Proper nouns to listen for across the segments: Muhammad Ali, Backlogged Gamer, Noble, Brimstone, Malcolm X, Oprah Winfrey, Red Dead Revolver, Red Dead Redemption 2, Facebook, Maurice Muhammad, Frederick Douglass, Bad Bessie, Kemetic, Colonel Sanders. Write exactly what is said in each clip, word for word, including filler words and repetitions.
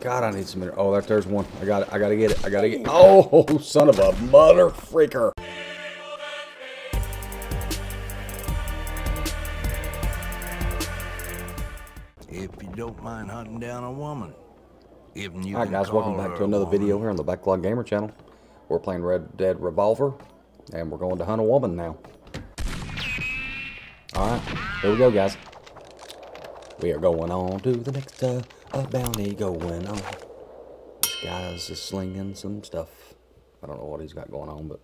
God, I need some minute. Oh, there's one. I got it. I gotta get it. I gotta get it. Oh, son of a mother freaker. If you don't mind hunting down a woman. If you All right, guys. Welcome back to another woman. video here on the Backlogged Gamer channel. We're playing Red Dead Revolver, and we're going to hunt a woman now. All right. Here we go, guys. We are going on to the next uh, a bounty going on. This guy's just slinging some stuff. I don't know what he's got going on, but...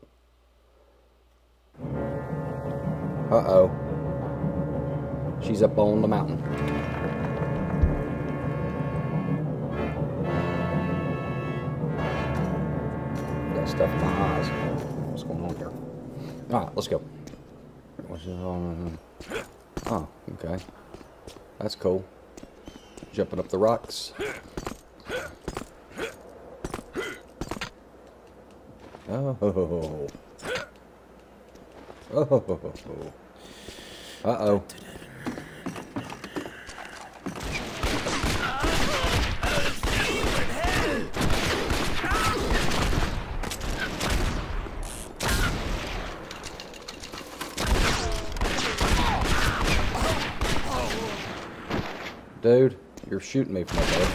Uh-oh. She's up on the mountain. Got stuff in my eyes. What's going on here? All right, let's go. What's this on? Oh, okay. That's cool. Jumping up the rocks. Oh. Oh. Uh-oh. Dude, you're shooting me from up there.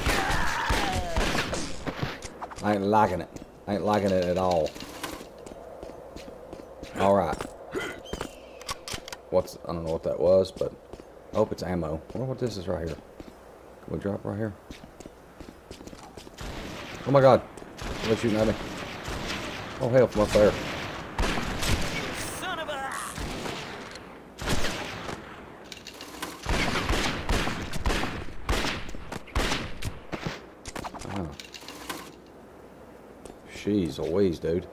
I ain't liking it. I ain't liking it at all. Alright. What's... I don't know what that was, but... I hope it's ammo. I wonder what this is right here. Can we drop right here? Oh my god. They're shooting at me. Oh hell, from up there. Jeez Louise, dude.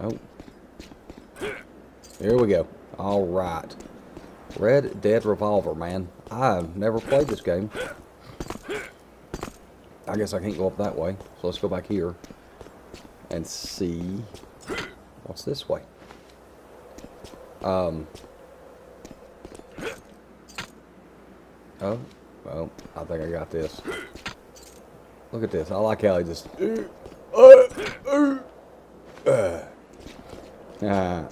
Oh. Here we go. All right. Red Dead Revolver, man. I've never played this game. I guess I can't go up that way. So let's go back here and see what's this way. Um. Oh. Well, I think I got this. Look at this. I like how he just... Uh.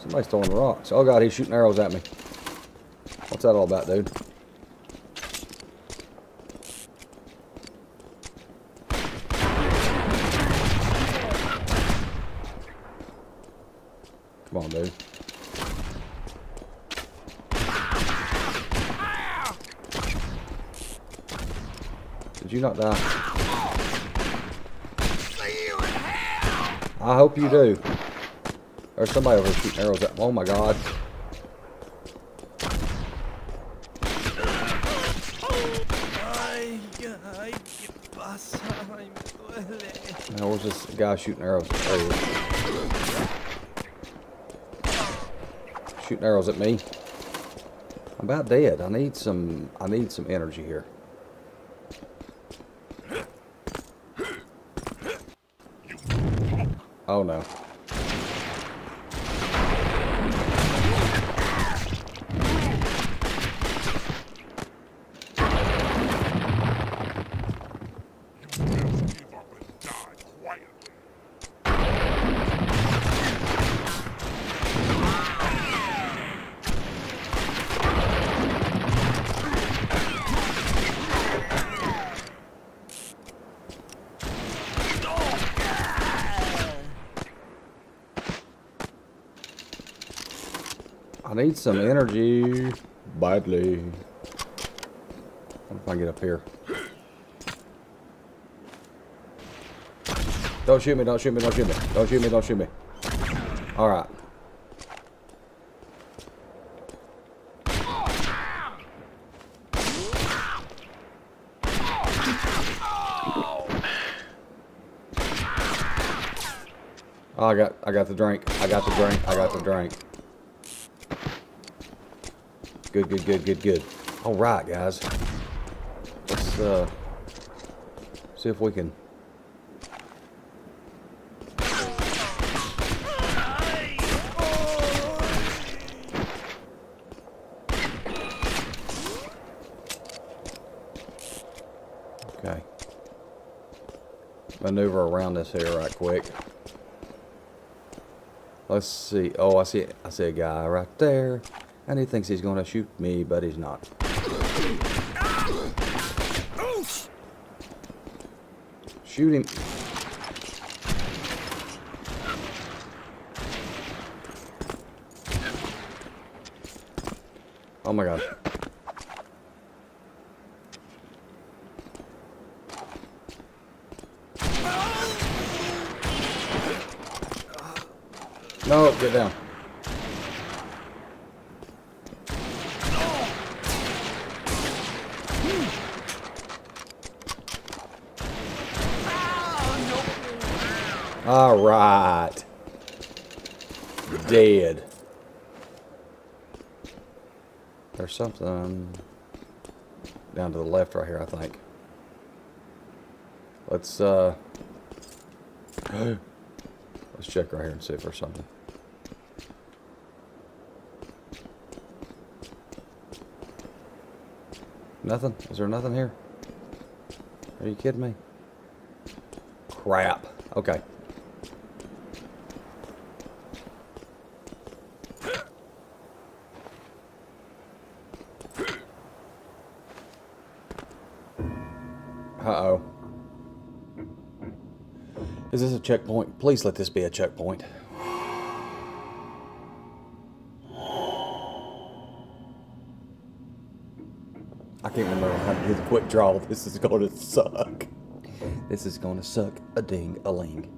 Somebody's throwing rocks. Oh, God, he's shooting arrows at me. What's that all about, dude? Come on, dude. Did you not die? I hope you do. There's somebody over shooting arrows at me. Oh my god. Now where's this guy shooting arrows? Shooting arrows at me. I'm about dead. I need some I need some energy here. Oh no. I need some energy badly. What if I get up here? Don't shoot me, don't shoot me, don't shoot me. Don't shoot me, don't shoot me. Alright. Oh, I got I got the drink. I got the drink. I got the drink. Good, good, good, good, good. All right, guys. Let's uh, see if we can. maneuver around this here right quick. Let's see. Oh, I see I see a guy right there. And he thinks he's gonna shoot me, but he's not. Shoot him. Oh my gosh. No, get down. All right. Dead. There's something down to the left right here, I think. Let's uh let's check right here and see if there's something. Nothing? Is there nothing here? Are you kidding me? Crap. Okay. Uh-oh. Is this a checkpoint? Please let this be a checkpoint. I can't remember how to do the quick draw. This is going to suck. This is going to suck a ding a ling.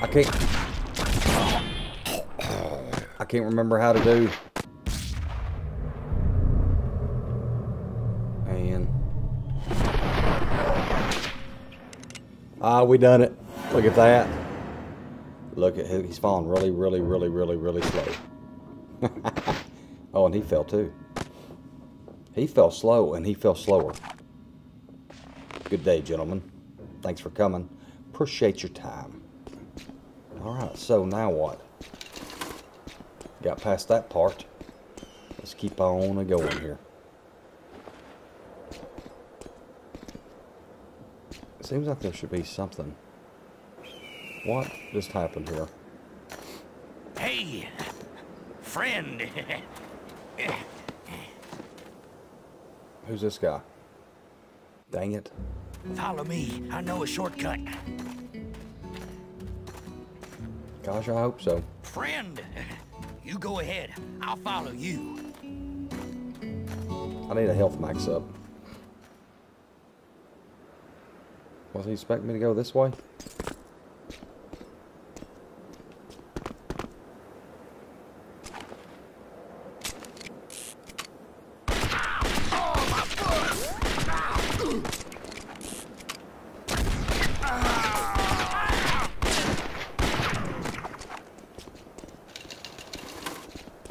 I can't... I can't remember how to do. And ah, we done it. Look at that. Look at him. He's falling really, really, really, really, really slow. Oh, and he fell too. He fell slow, and he fell slower. Good day, gentlemen. Thanks for coming. Appreciate your time. All right. So now what? Got past that part. Let's keep on going here. It seems like there should be something. What just happened here? Hey, friend. Who's this guy? Dang it. Follow me. I know a shortcut. Gosh, I hope so. Friend. You go ahead. I'll follow you. I need a health max up. Was he expecting me to go this way?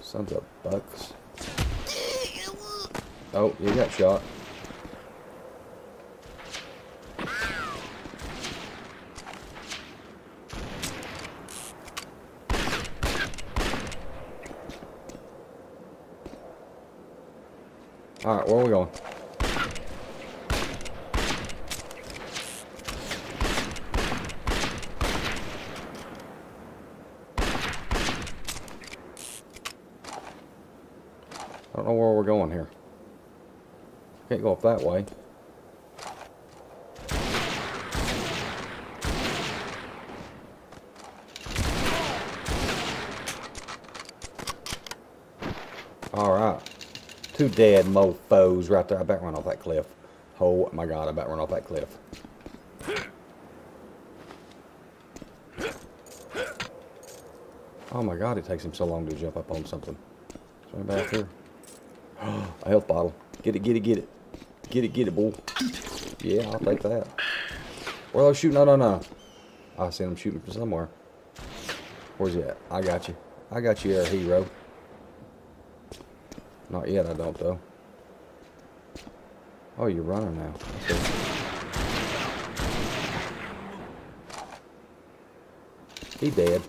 Sons of bucks. Oh, you got shot. All right, where are we going? I don't know where we're going here. Can't go up that way. Alright. Two dead mofos right there. I about run off that cliff. Oh my god, I about run off that cliff. Oh my god, it takes him so long to jump up on something. Is there anybody out here? A health bottle. Get it, get it, get it. Get it, get it, boy. Yeah, I'll take that. Where are they shooting? No, no, no. I seen them shooting from somewhere. Where's he at? I got you. I got you, air hero. Not yet, I don't, though. Oh, you're running now. He dead.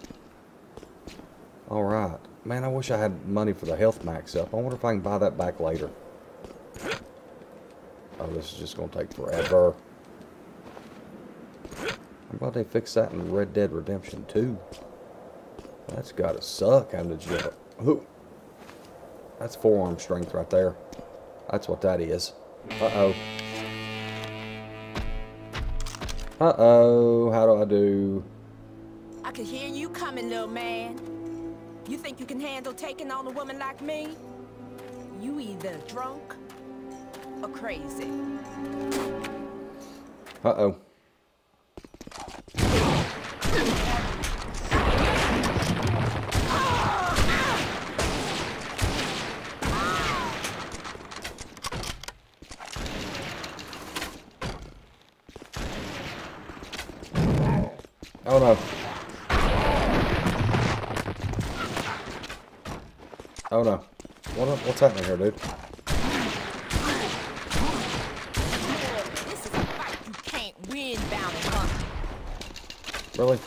All right. Man, I wish I had money for the health max up. I wonder if I can buy that back later. Oh, this is just going to take forever. How about they fix that in Red Dead Redemption two? That's got to suck. I'm legit. Ooh. That's forearm strength right there. That's what that is. Uh-oh. Uh-oh. How do I do? I can hear you coming, little man. You think you can handle taking on a woman like me? You either drunk or crazy. Uh-oh. Oh no. Oh no. What up, what's happening here, dude? This is a fight you can't win, bounty hunter. Really?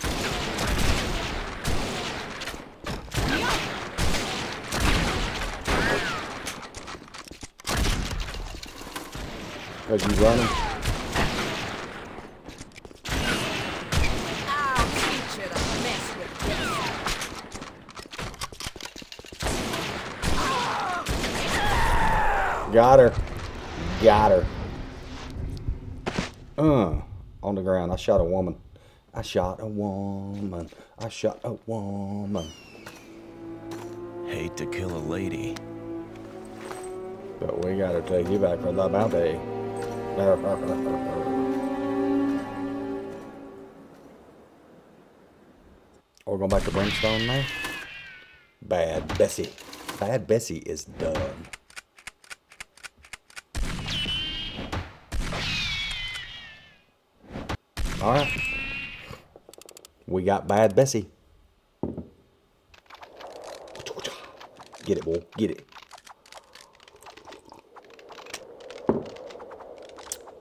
Because you running? Got her. Got her. Uh, on the ground. I shot a woman. I shot a woman. I shot a woman. Hate to kill a lady. But we gotta take you back for the bounty. We're going back to Brimstone now. Bad Bessie. Bad Bessie is done. All right, we got Bad Bessie. Get it, boy, get it.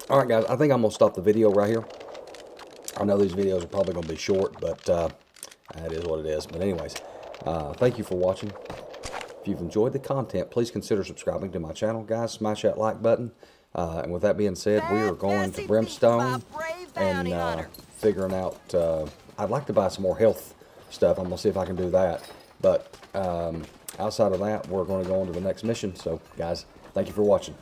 All right, guys, I think I'm gonna stop the video right here. I know these videos are probably gonna be short, but uh, that is what it is. But anyways, uh, thank you for watching. If you've enjoyed the content, please consider subscribing to my channel, guys. Smash that like button. Uh, and with that being said, we are going to Brimstone and uh, figuring out, uh, I'd like to buy some more health stuff. I'm going to see if I can do that. But um, outside of that, we're going to go on to the next mission. So, guys, thank you for watching.